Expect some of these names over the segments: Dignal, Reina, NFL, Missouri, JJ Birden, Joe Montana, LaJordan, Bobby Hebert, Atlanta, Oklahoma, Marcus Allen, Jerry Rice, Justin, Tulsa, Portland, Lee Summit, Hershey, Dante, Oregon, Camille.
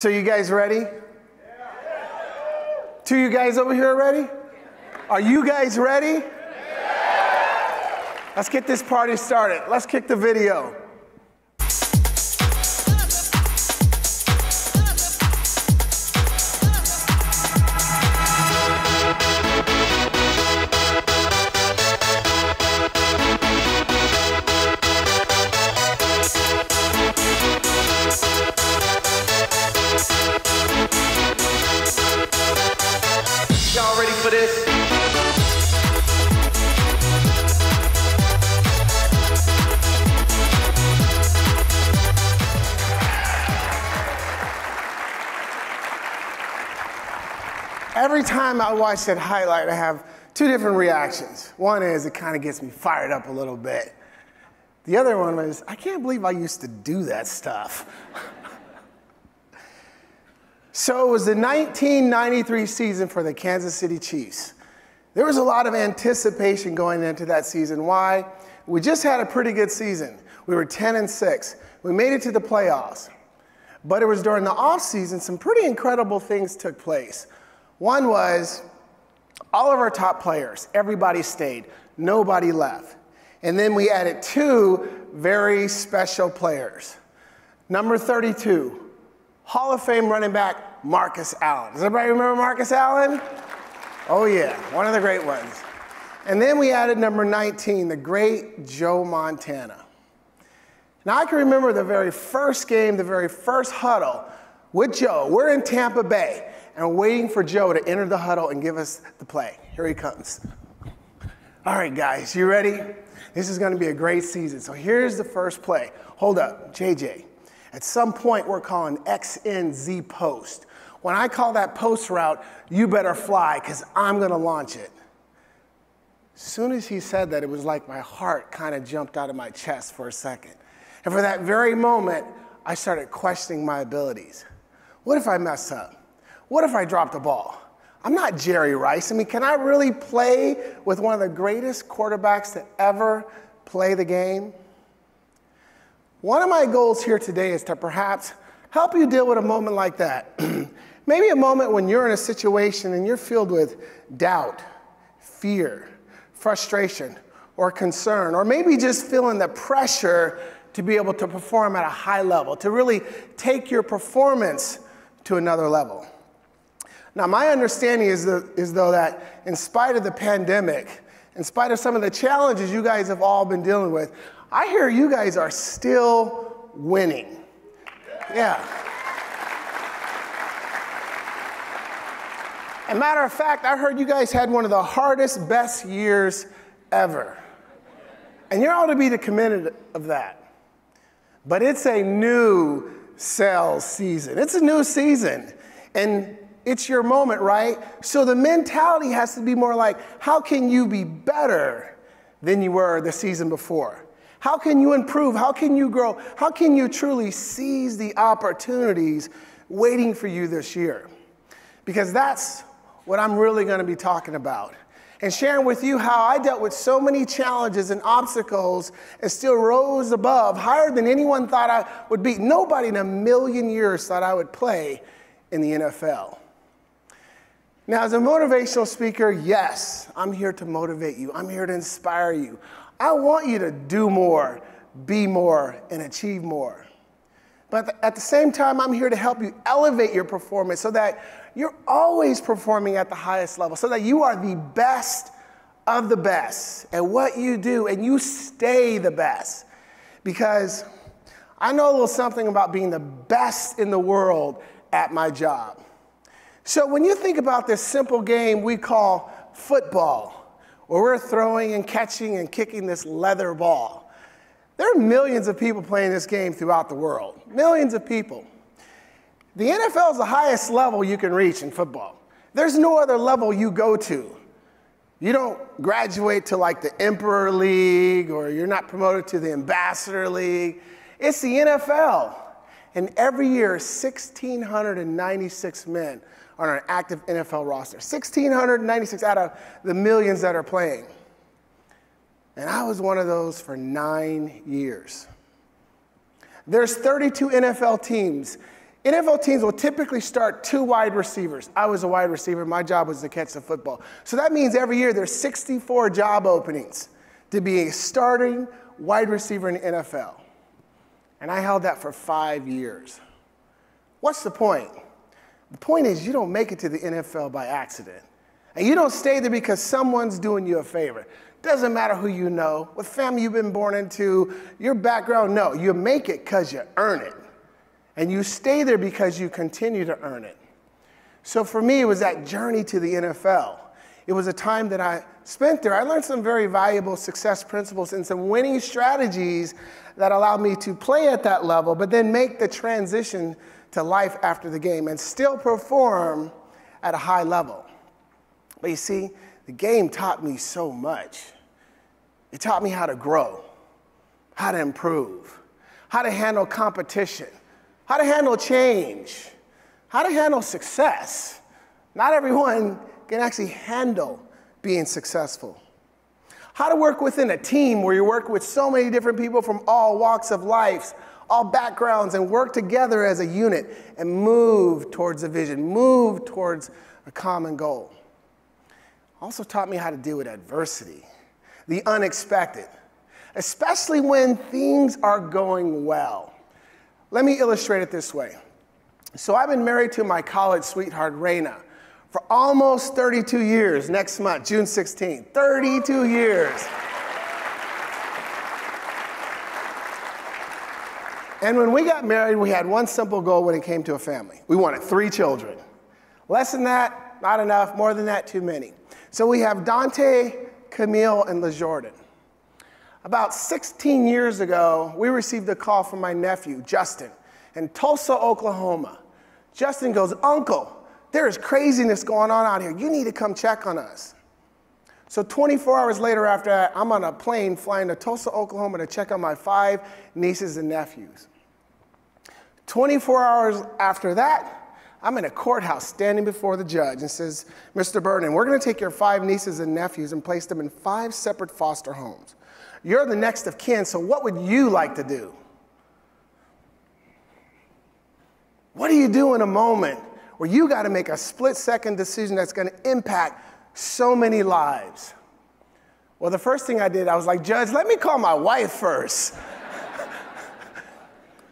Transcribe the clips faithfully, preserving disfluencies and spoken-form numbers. So you guys ready? Yeah. Two of you guys over here ready? Are you guys ready? Yeah. Let's get this party started. Let's kick the video. Every time I watch that highlight, I have two different reactions. One is it kind of gets me fired up a little bit. The other one was, I can't believe I used to do that stuff. So it was the nineteen ninety-three season for the Kansas City Chiefs. There was a lot of anticipation going into that season. Why? We just had a pretty good season. We were ten and six. We made it to the playoffs. But it was during the offseason, some pretty incredible things took place. One was all of our top players, everybody stayed, nobody left. And then we added two very special players. Number thirty-two, Hall of Fame running back, Marcus Allen. Does everybody remember Marcus Allen? Oh yeah, one of the great ones. And then we added number nineteen, the great Joe Montana. Now I can remember the very first game, the very first huddle with Joe. We're in Tampa Bay. And waiting for Joe to enter the huddle and give us the play. Here he comes. All right, guys, you ready? This is going to be a great season. So here's the first play. Hold up, J J. At some point, we're calling X N Z post. When I call that post route, you better fly because I'm going to launch it. As soon as he said that, it was like my heart kind of jumped out of my chest for a second. And for that very moment, I started questioning my abilities. What if I mess up? What if I drop the ball? I'm not Jerry Rice. I mean, can I really play with one of the greatest quarterbacks to ever play the game? One of my goals here today is to perhaps help you deal with a moment like that. Maybe a moment when you're in a situation and you're filled with doubt, fear, frustration, or concern, or maybe just feeling the pressure to be able to perform at a high level, to really take your performance to another level. Now, my understanding is, the, is though that in spite of the pandemic, in spite of some of the challenges you guys have all been dealing with, I hear you guys are still winning. Yeah. As a matter of fact, I heard you guys had one of the hardest, best years ever. And you're all to be commended of that. But it's a new sales season. It's a new season. And it's your moment, right? So the mentality has to be more like, how can you be better than you were the season before? How can you improve? How can you grow? How can you truly seize the opportunities waiting for you this year? Because that's what I'm really going to be talking about. And sharing with you how I dealt with so many challenges and obstacles and still rose above, higher than anyone thought I would be. Nobody in a million years thought I would play in the N F L. Now, as a motivational speaker, yes, I'm here to motivate you. I'm here to inspire you. I want you to do more, be more, and achieve more. But at the same time, I'm here to help you elevate your performance so that you're always performing at the highest level, so that you are the best of the best at what you do, and you stay the best. Because I know a little something about being the best in the world at my job. So when you think about this simple game we call football, where we're throwing and catching and kicking this leather ball, there are millions of people playing this game throughout the world, millions of people. The N F L is the highest level you can reach in football. There's no other level you go to. You don't graduate to like the Emperor League, or you're not promoted to the Ambassador League. It's the N F L. And every year, one thousand six hundred ninety-six men on an active N F L roster. one thousand six hundred ninety-six out of the millions that are playing. And I was one of those for nine years. There's thirty-two N F L teams. N F L teams will typically start two wide receivers. I was a wide receiver. My job was to catch the football. So that means every year there's sixty-four job openings to be a starting wide receiver in the N F L. And I held that for five years. What's the point? The point is you don't make it to the N F L by accident. And you don't stay there because someone's doing you a favor. Doesn't matter who you know, what family you've been born into, your background, no. You make it because you earn it. And you stay there because you continue to earn it. So for me, it was that journey to the N F L. It was a time that I spent there. I learned some very valuable success principles and some winning strategies that allowed me to play at that level, but then make the transition to life after the game and still perform at a high level. But you see, the game taught me so much. It taught me how to grow, how to improve, how to handle competition, how to handle change, how to handle success. Not everyone can actually handle being successful. How to work within a team where you work with so many different people from all walks of life, all backgrounds, and work together as a unit and move towards a vision, move towards a common goal. Also taught me how to deal with adversity, the unexpected, especially when things are going well. Let me illustrate it this way. So I've been married to my college sweetheart, Reina, for almost thirty-two years next month, June sixteenth, thirty-two years. And when we got married, we had one simple goal when it came to a family. We wanted three children. Less than that, not enough. More than that, too many. So we have Dante, Camille, and LaJordan. About sixteen years ago, we received a call from my nephew, Justin, in Tulsa, Oklahoma. Justin goes, "Uncle, there is craziness going on out here. You need to come check on us." So twenty-four hours later after that, I'm on a plane flying to Tulsa, Oklahoma to check on my five nieces and nephews. twenty-four hours after that, I'm in a courthouse standing before the judge and says, "Mister Birden, we're going to take your five nieces and nephews and place them in five separate foster homes. You're the next of kin, so what would you like to do?" What do you do in a moment where you got to make a split-second decision that's going to impact so many lives? Well, the first thing I did, I was like, "Judge, let me call my wife first."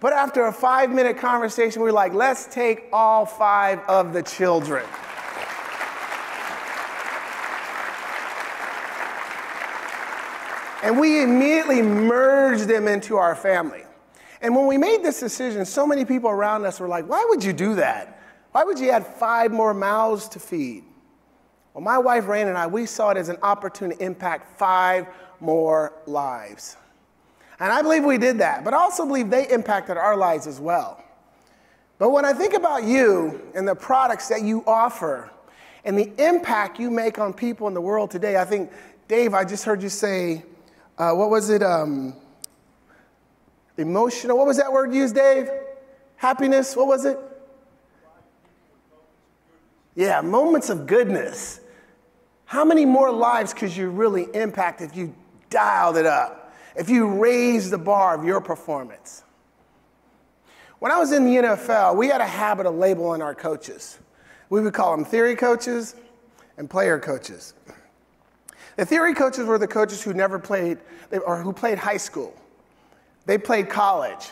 But after a five-minute conversation, we were like, "Let's take all five of the children." And we immediately merged them into our family. And when we made this decision, so many people around us were like, "Why would you do that? Why would you add five more mouths to feed?" Well, my wife, Rain, and I, we saw it as an opportunity to impact five more lives. And I believe we did that, but I also believe they impacted our lives as well. But when I think about you and the products that you offer and the impact you make on people in the world today, I think, Dave, I just heard you say, uh, what was it, um, emotional, what was that word used, Dave? Happiness, what was it? Yeah, moments of goodness. How many more lives could you really impact if you dialed it up, if you raised the bar of your performance? When I was in the N F L, we had a habit of labeling our coaches. We would call them theory coaches and player coaches. The theory coaches were the coaches who never played, or who played high school. They played college,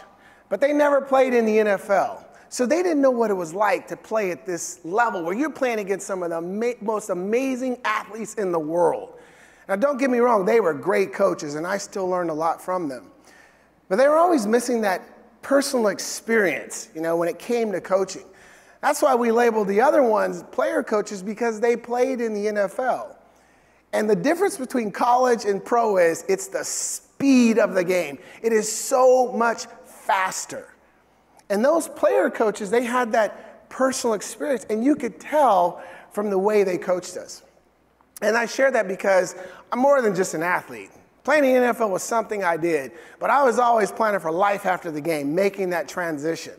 but they never played in the N F L. So they didn't know what it was like to play at this level where you're playing against some of the ma most amazing athletes in the world. Now, don't get me wrong, they were great coaches, and I still learned a lot from them. But they were always missing that personal experience, you know, when it came to coaching. That's why we labeled the other ones player coaches, because they played in the N F L. And the difference between college and pro is it's the speed of the game. It is so much faster. And those player coaches, they had that personal experience, and you could tell from the way they coached us. And I share that because I'm more than just an athlete. Playing in the N F L was something I did, but I was always planning for life after the game, making that transition.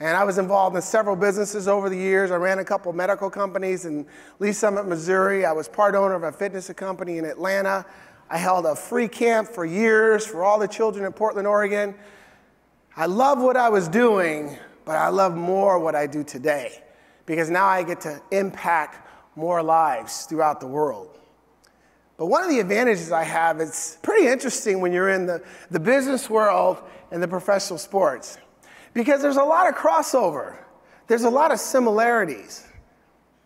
And I was involved in several businesses over the years. I ran a couple medical companies in Lee Summit, Missouri. I was part owner of a fitness company in Atlanta. I held a free camp for years for all the children in Portland, Oregon. I loved what I was doing, but I love more what I do today because now I get to impact more lives throughout the world. But one of the advantages I have, it's pretty interesting when you're in the, the business world and the professional sports, because there's a lot of crossover. There's a lot of similarities.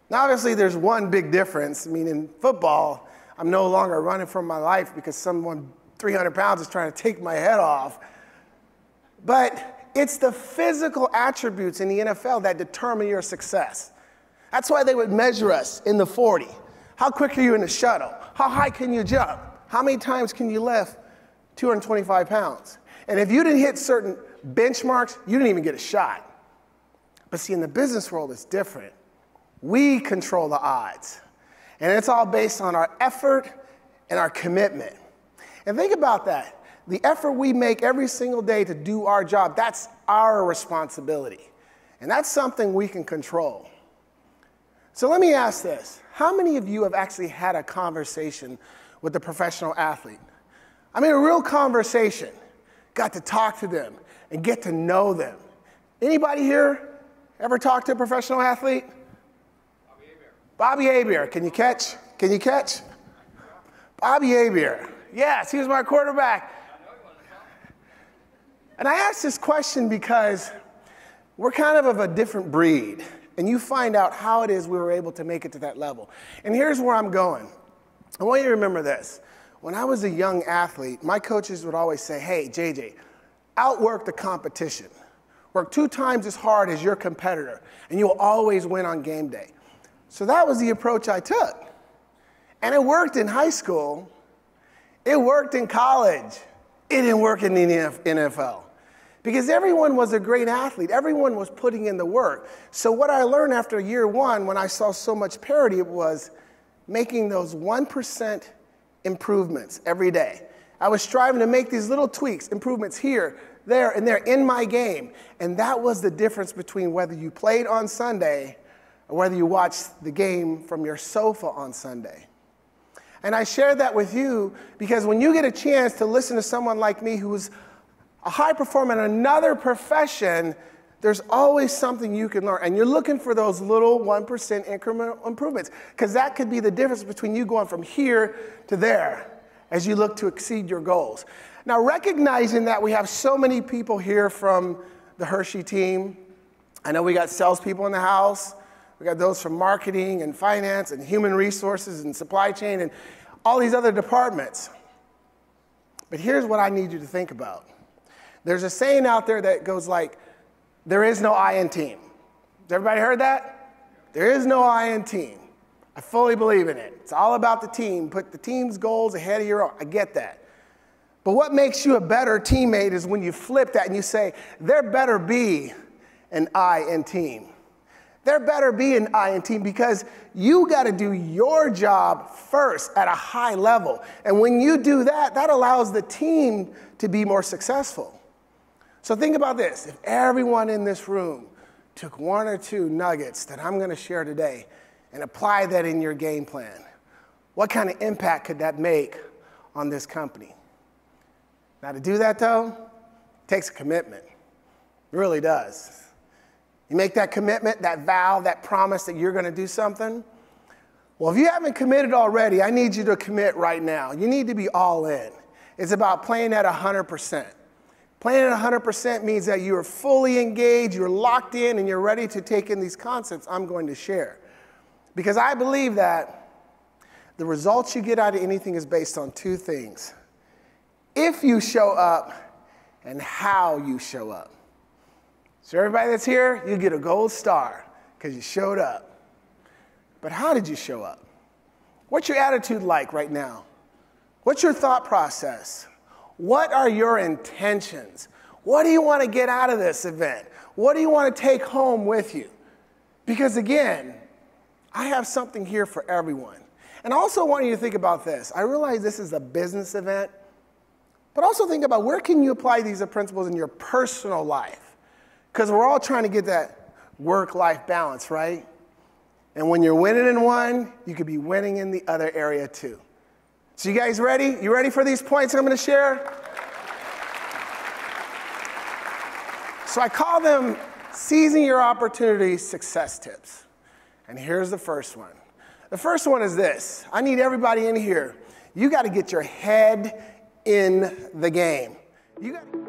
Now, obviously, there's one big difference. I mean, in football, I'm no longer running for my life because someone three hundred pounds is trying to take my head off. But it's the physical attributes in the N F L that determine your success. That's why they would measure us in the forty. How quick are you in the shuttle? How high can you jump? How many times can you lift two hundred twenty-five pounds? And if you didn't hit certain benchmarks, you didn't even get a shot. But see, in the business world, it's different. We control the odds. And it's all based on our effort and our commitment. And think about that. The effort we make every single day to do our job, that's our responsibility. And that's something we can control. So let me ask this. How many of you have actually had a conversation with a professional athlete? I mean, a real conversation. Got to talk to them and get to know them. Anybody here ever talk to a professional athlete? Bobby Hebert. Bobby Hebert. Can you catch? Can you catch? Bobby Hebert. Yes, he was my quarterback. And I asked this question because we're kind of of a different breed. And you find out how it is we were able to make it to that level. And here's where I'm going. I want you to remember this. When I was a young athlete, my coaches would always say, hey, J J, outwork the competition. Work two times as hard as your competitor, and you'll always win on game day. So that was the approach I took. And it worked in high school. It worked in college. It didn't work in the N F L. Because everyone was a great athlete. Everyone was putting in the work. So what I learned after year one, when I saw so much parity, was making those one percent improvements every day. I was striving to make these little tweaks, improvements here, there, and there in my game. And that was the difference between whether you played on Sunday or whether you watched the game from your sofa on Sunday. And I share that with you because when you get a chance to listen to someone like me who's a high performer in another profession, there's always something you can learn. And you're looking for those little one percent incremental improvements because that could be the difference between you going from here to there as you look to exceed your goals. Now, recognizing that we have so many people here from the Hershey team, I know we got salespeople in the house. We got those from marketing and finance and human resources and supply chain and all these other departments. But here's what I need you to think about. There's a saying out there that goes like, there is no I in team. Has everybody heard that? There is no I in team. I fully believe in it. It's all about the team. Put the team's goals ahead of your own. I get that. But what makes you a better teammate is when you flip that and you say, there better be an I in team. There better be an I in team because you got to do your job first at a high level. And when you do that, that allows the team to be more successful. So think about this. If everyone in this room took one or two nuggets that I'm going to share today and apply that in your game plan, what kind of impact could that make on this company? Now, to do that, though, it takes a commitment. It really does. You make that commitment, that vow, that promise that you're going to do something. Well, if you haven't committed already, I need you to commit right now. You need to be all in. It's about playing at one hundred percent. Playing at one hundred percent means that you are fully engaged, you're locked in, and you're ready to take in these concepts I'm going to share. Because I believe that the results you get out of anything is based on two things. If you show up and how you show up. So everybody that's here, you get a gold star because you showed up. But how did you show up? What's your attitude like right now? What's your thought process? What are your intentions? What do you want to get out of this event? What do you want to take home with you? Because again, I have something here for everyone. And I also want you to think about this. I realize this is a business event, but also think about where can you apply these principles in your personal life? Because we're all trying to get that work-life balance, right? And when you're winning in one, you could be winning in the other area too. So you guys ready? You ready for these points I'm going to share? So I call them Seizing your opportunity success tips. And here's the first one. The first one is this. I need everybody in here. You got to get your head in the game. You got to